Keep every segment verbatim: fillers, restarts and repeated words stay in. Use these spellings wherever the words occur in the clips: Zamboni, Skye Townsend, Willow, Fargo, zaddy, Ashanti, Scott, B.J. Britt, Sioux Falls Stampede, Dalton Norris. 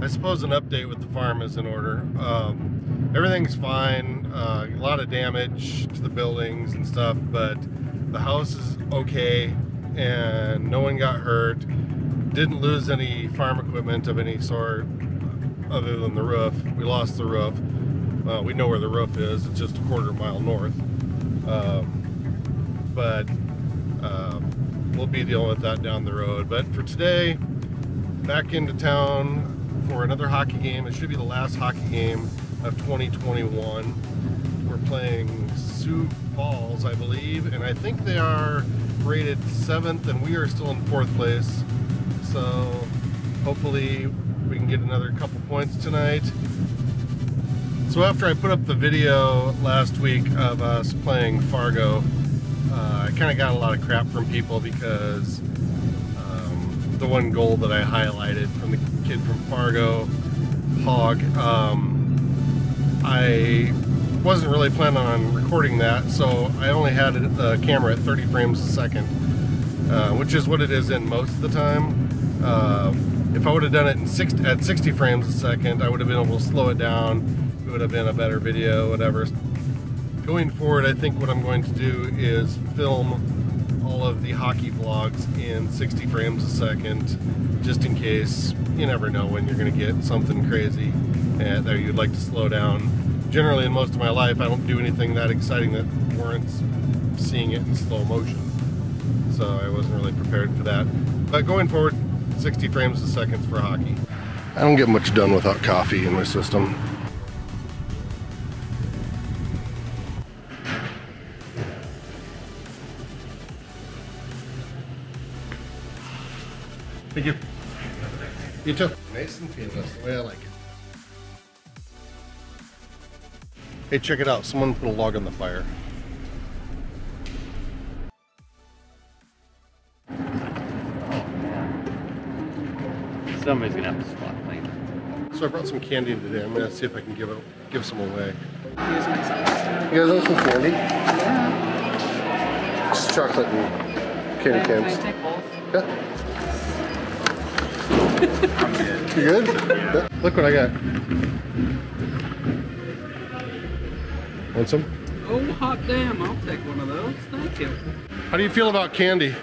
I suppose an update with the farm is in order. Um, everything's fine. Uh, a lot of damage to the buildings and stuff, but the house is okay and no one got hurt. Didn't lose any farm equipment of any sort other than the roof. We lost the roof. Uh, we know where the roof is. It's just a quarter mile north. Um, but uh, we'll be dealing with that down the road. But for today, back into town for another hockey game. It should be the last hockey game of twenty twenty-one. We're playing Sioux Falls, I believe, and I think they are rated seventh and we are still in fourth place. So hopefully we can get another couple points tonight. So after I put up the video last week of us playing Fargo, uh, I kind of got a lot of crap from people because um, the one goal that I highlighted from the kid from Fargo, Hog, um, I wasn't really planning on recording that, so I only had the camera at thirty frames a second, uh, which is what it is in most of the time. Uh, if I would have done it in six, at sixty frames a second, I would have been able to slow it down. It would have been a better video, whatever. Going forward, I think what I'm going to do is film all of the hockey vlogs in sixty frames a second, just in case. You never know when you're going to get something crazy and that you'd like to slow down. Generally, in most of my life, I don't do anything that exciting that warrants seeing it in slow motion, so I wasn't really prepared for that. But going forward, sixty frames a second for hockey. I don't get much done without coffee in my system. Thank you. You too. Nice and painless, the way I like it. Hey, check it out. Someone put a log on the fire. Oh, man. Somebody's going to have to spot clean that. So I brought some candy today. I'm going to see if I can give, it, give some away. Here's my sauce. You guys want some candy? Yeah. It's chocolate and candy cans. Can I take both? Yeah. You good? Yeah. Look what I got. Want some? Oh, hot damn, I'll take one of those. Thank you. How do you feel about candy?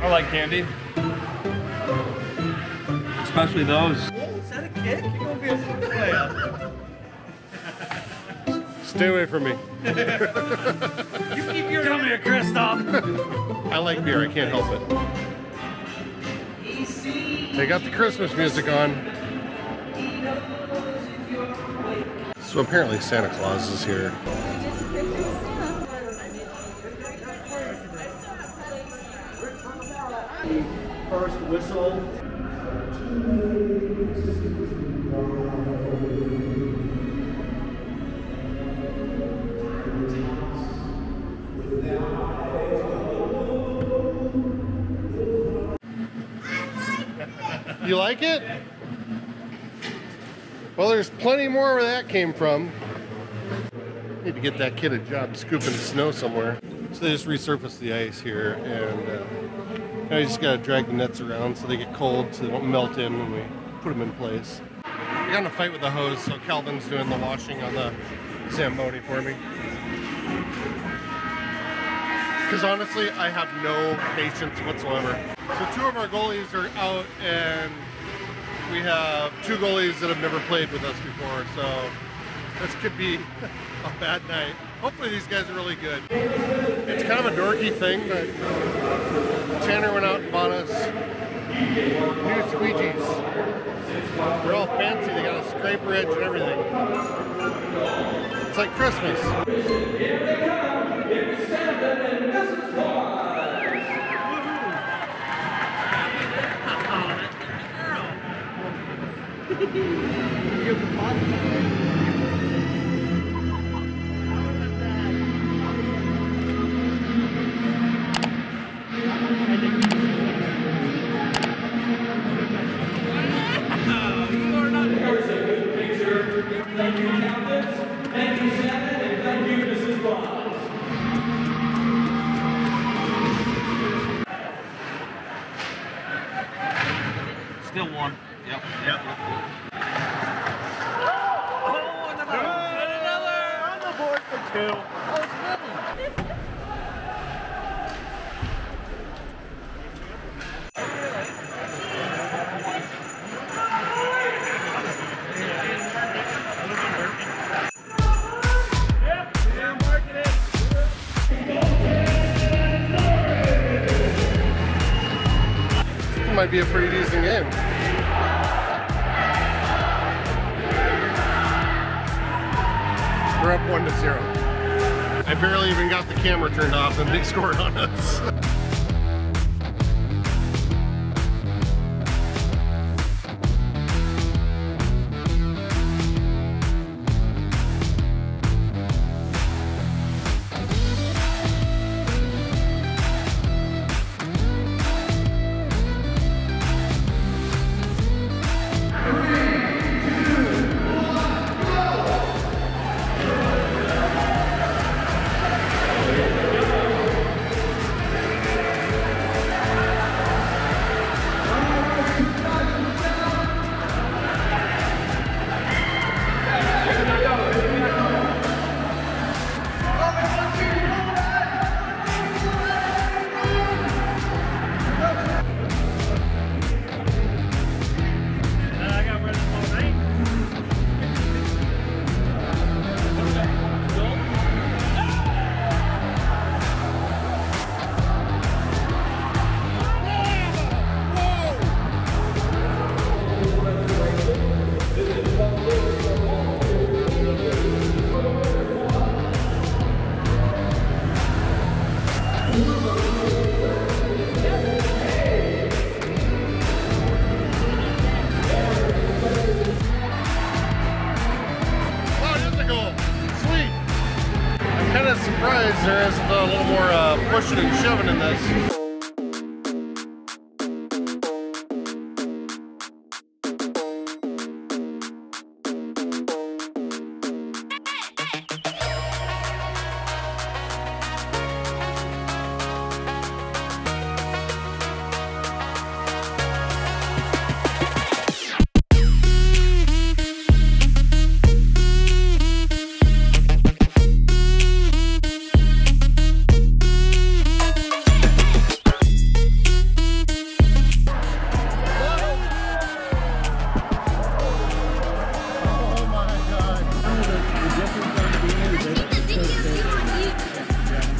I like candy. Especially those. Oh, is that a kick? You're gonna be a football player. Stay away from me. You keep your Come here, Kristoff. I like beer, I can't help it. They got the Christmas music on. So apparently Santa Claus is here. First whistle. You like it? Well, there's plenty more where that came from. Need to get that kid a job scooping snow somewhere. So they just resurfaced the ice here, and uh, now you just gotta drag the nets around so they get cold so they don't melt in when we put them in place. I got in a fight with the hose, so Calvin's doing the washing on the Zamboni for me. Because honestly, I have no patience whatsoever. So two of our goalies are out, and we have two goalies that have never played with us before, so this could be a bad night. Hopefully these guys are really good. It's kind of a dorky thing, but Tanner went out and bought us new squeegees. They're all fancy, they got a scraper edge and everything. It's like Christmas. Thank you, Captain. Thank you, Shannon, and thank you, Missus Bond. Still one. Yep. Yep. kill. Oh, it's good. Might be a pretty decent game. We're up one to zero. I barely even got the camera turned off and they scored on us. There is a little more uh, pushing and shoving in this.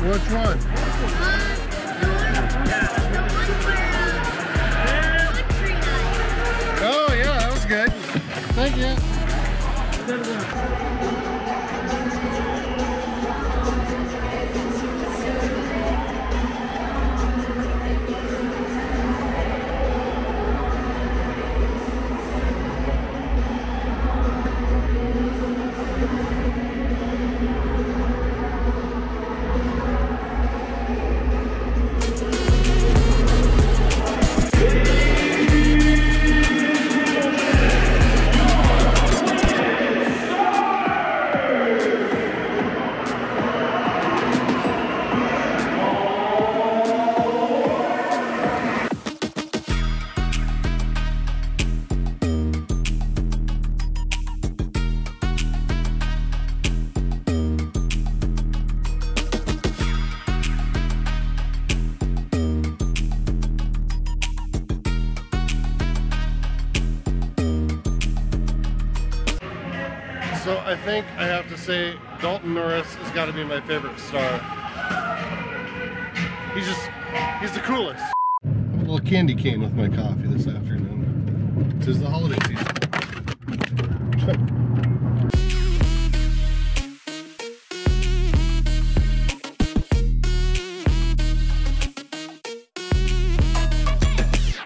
Which one? Um, the one, the one where, uh, tree night. Oh yeah, that was good. Thank you. So I think I have to say Dalton Norris has got to be my favorite star. He's just, he's the coolest. A little candy cane with my coffee this afternoon. 'Tis the holiday season.